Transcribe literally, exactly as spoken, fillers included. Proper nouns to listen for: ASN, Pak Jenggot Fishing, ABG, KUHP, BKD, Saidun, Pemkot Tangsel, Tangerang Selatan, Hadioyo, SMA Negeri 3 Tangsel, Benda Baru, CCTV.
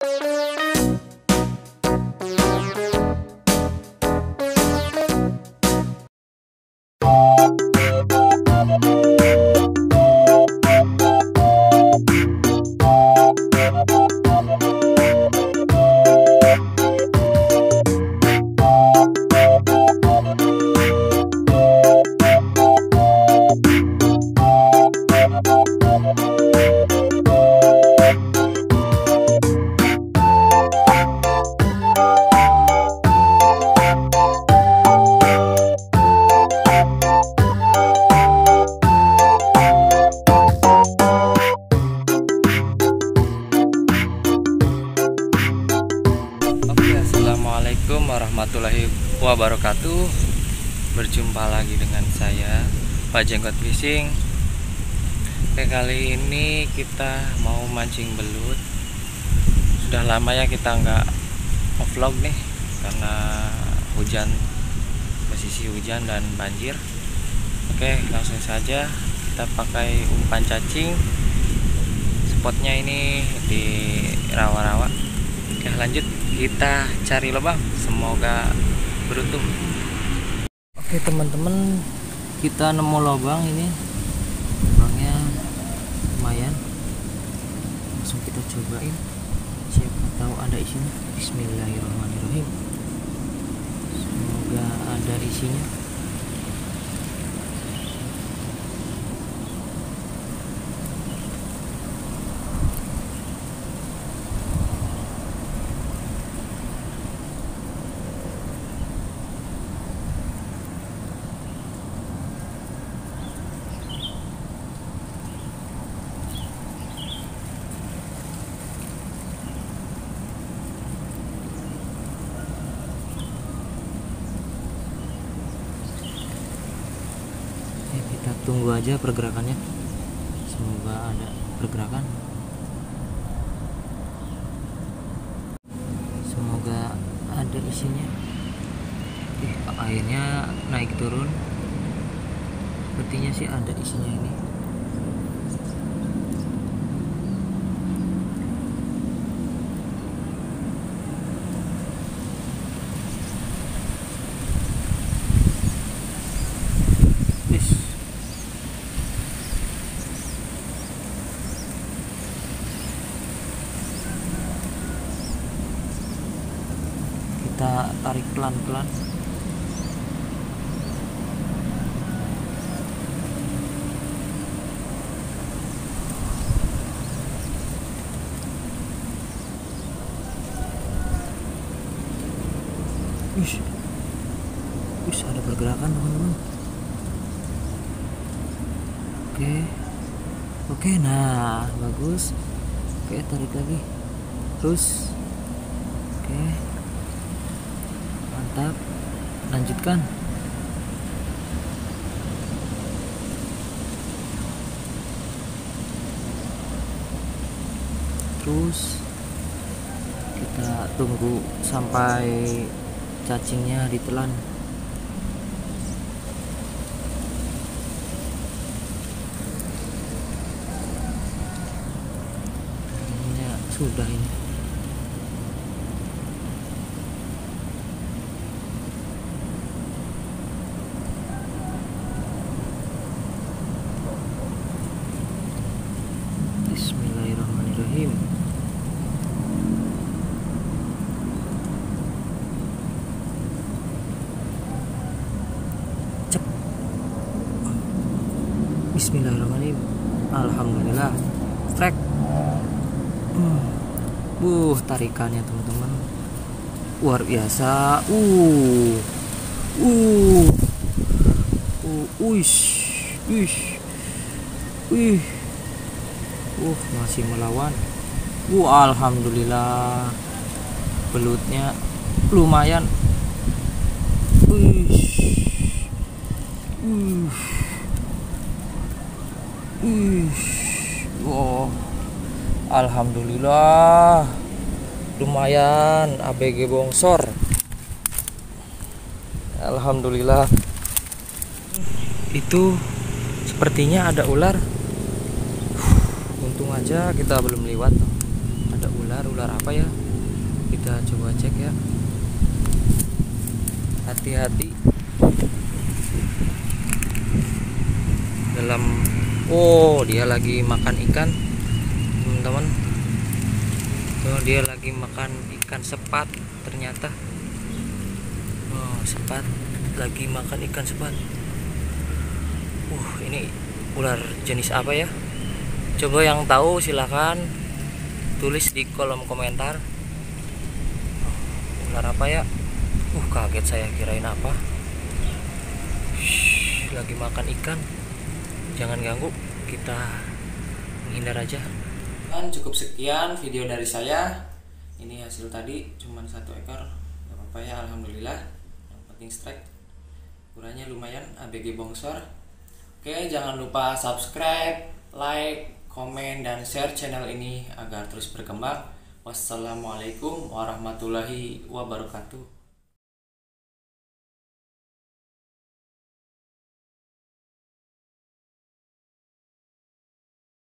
Assalamualaikum warahmatullahi wabarakatuh. Berjumpa lagi dengan saya, Pak Jenggot Fishing. Oke, kali ini kita mau mancing belut. Sudah lama ya kita nggak vlog nih, karena hujan, posisi hujan dan banjir. Oke, langsung saja kita pakai umpan cacing. Spotnya ini di rawa-rawa. Oke, lanjut kita cari lubang, semoga beruntung. Oke teman-teman, kita nemu lubang ini, lubangnya lumayan. Langsung kita cobain, siapa tahu ada isinya. Bismillahirrahmanirrahim, semoga ada isinya. Kita tunggu aja pergerakannya, semoga ada pergerakan. Semoga ada isinya. Ih, airnya naik turun. Sepertinya sih ada isinya ini. Kita tarik pelan-pelan. Wih, wih, ada pergerakan teman-teman. Oke, oke, nah bagus. Oke, tarik lagi, terus. Oke, mantap, lanjutkan. Terus kita tunggu sampai cacingnya ditelan. Ya, sudah ini. Bismillahirrahmanirrahim. Cep. Bismillahirrahmanirrahim. Alhamdulillah. Strike. Buh, tarikannya teman-teman luar biasa. Uh. Uh. Uh, uish. Uish. Wih. Uh, masih melawan. Uh, alhamdulillah. Belutnya lumayan. Uish. Uish. Uish. Wow. Alhamdulillah. Lumayan, A B G bongsor. Alhamdulillah. Itu sepertinya ada ular. Untung aja kita belum lewat, ada ular. ular, ular apa ya, kita coba cek ya. Hati-hati dalam, oh dia lagi makan ikan teman-teman tuh, dia lagi makan ikan sepat ternyata. Oh, sepat, lagi makan ikan sepat. Uh ini ular jenis apa ya, coba yang tahu silahkan tulis di kolom komentar. Oh, ular apa ya. Uh kaget saya, kirain apa. Shhh, lagi makan ikan, jangan ganggu, kita menghindar aja. Dan cukup sekian video dari saya. Ini hasil tadi cuman satu ekor, gak apa-apa ya, alhamdulillah, yang penting strike, ukurannya lumayan, A B G bongsor. Oke, jangan lupa subscribe, like, komen, dan share channel ini agar terus berkembang. Wassalamualaikum warahmatullahi wabarakatuh.